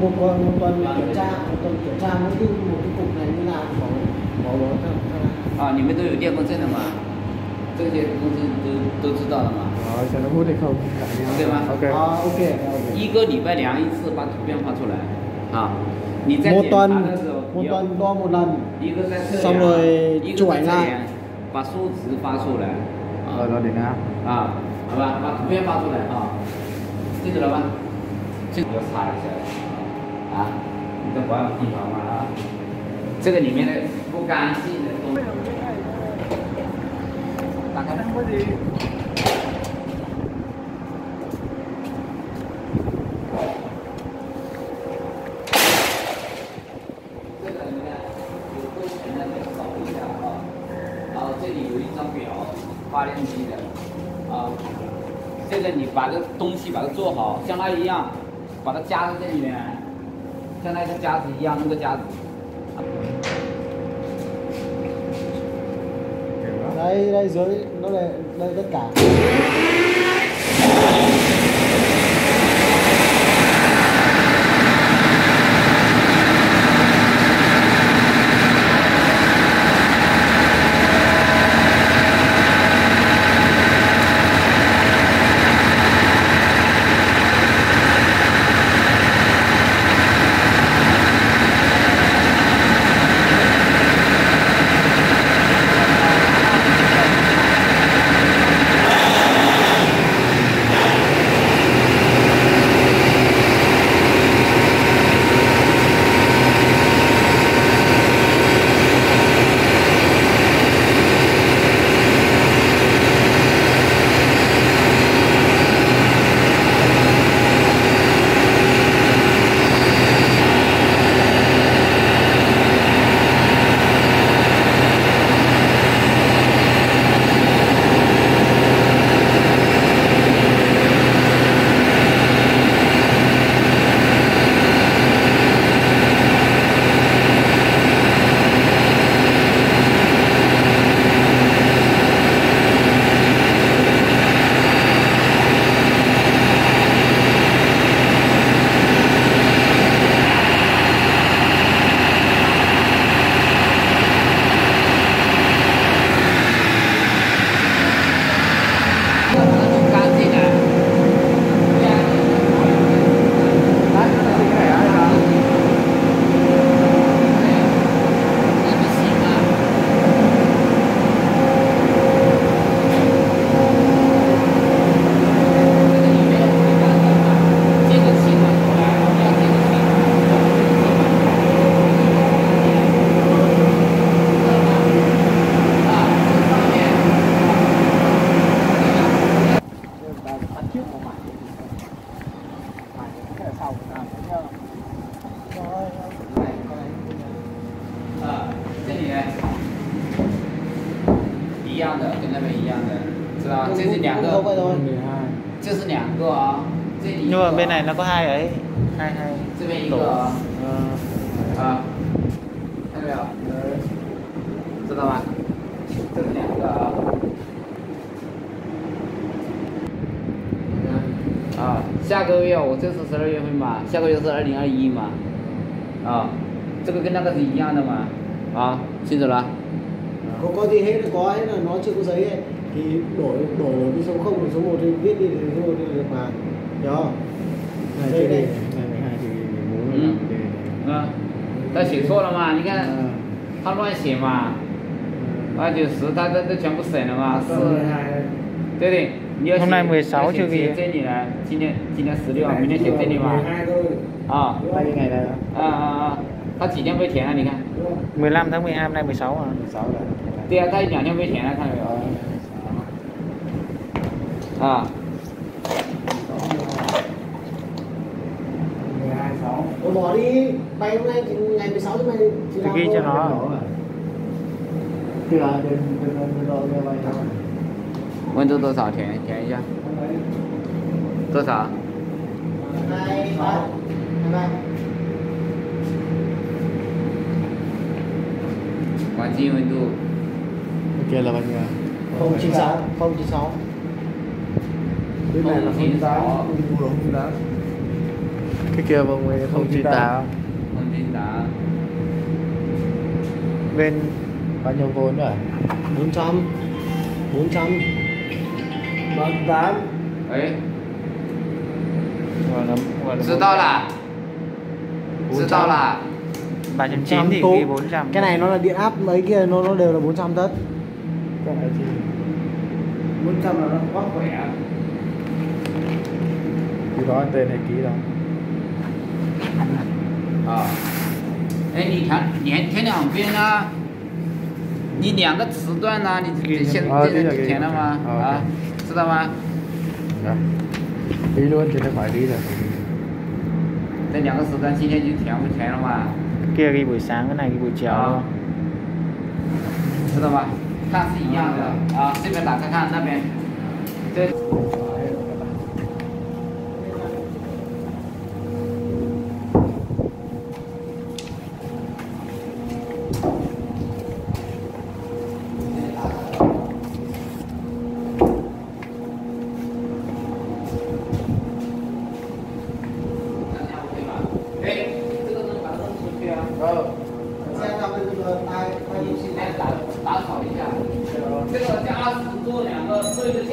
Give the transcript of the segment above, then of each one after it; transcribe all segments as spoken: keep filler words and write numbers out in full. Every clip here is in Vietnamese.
một tuần một tuần kiểm tra một tuần kiểm tra mỗi cái một cái cục này như nào có có có à你们都有练过证的吗？这些东西都都知道了吗？啊，小人物的口对吗 ？OK 啊 OK 一个礼拜量一次，把图片画出来啊。你在检查的时候，一段多一段，一个在测量，一个在测量，把数值发出来啊。老李啊啊，好吧，把图片发出来啊，记住了吗？这个要擦一下啊，你在保养地方嘛啊，这个里面的不干净的东西。 打开看。这个里面有灰尘的，扫一下啊。然后这里有一张表，发电机的啊。这个你把这东西把它做好，像它一样，把它夹在这里面，像那个夹子一样，那个夹子。啊 đây đây dưới nó là đây tất cả nhưng mà bên này nó có hai ấy hai hai tổ à à thấy được chưa tao ạ tự nhiên là à 下个月我这是十二月份嘛，下个月是二零二一嘛啊这个跟那个是一样的嘛啊清楚了 có có gì hết có hết là nó chưa có giấy ấy thì đổi đổi cái số không số một thì viết đi số một thì được mà đó này đây này này thì muốn làm cái này啊他写错了嘛你看他乱写嘛二九十他这这全部省了嘛是对对你要写这里来今天今天十六明天写这里嘛啊啊啊他几天被填了你看mười lăm tháng mười hai hôm nay mười sáu à对啊他两天被填了看到没有啊 Ủa bỏ đi, bay hôm nay ngày mười sáu thì mày chỉ làm ghi cho nó Thì là đừng đợi về bài nào Windows多少填填一下多少hai ba hai ba Quán chi Windows kia là bao nhiêu không chín sáu không chín sáu Bên này là không chín sáu Cái kia vòng về không chín tám. không chín tám. Bên bao nhiêu vốn rồi? bốn trăm. bốn trăm. ba tám. Đấy. Rồi to là to là ba chấm chín thì bốn trăm. bốn trăm. Cái này nó là điện áp mấy kia nó nó đều là bốn trăm tất. Cái này thì bốn trăm là nó quá khỏe. Thì đó anh tên này ký đâu. Ờ. Ê,你看年前两边啊。你两个时段啊，你现在填了吗？啊，知道吗？一路觉得快递的。这两个时段今天就填不填了吗？给一部三个那一部胶，知道吧？看是一样的啊，这边打开看那边。这。Hãy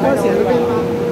lỡ những video hấp dẫn.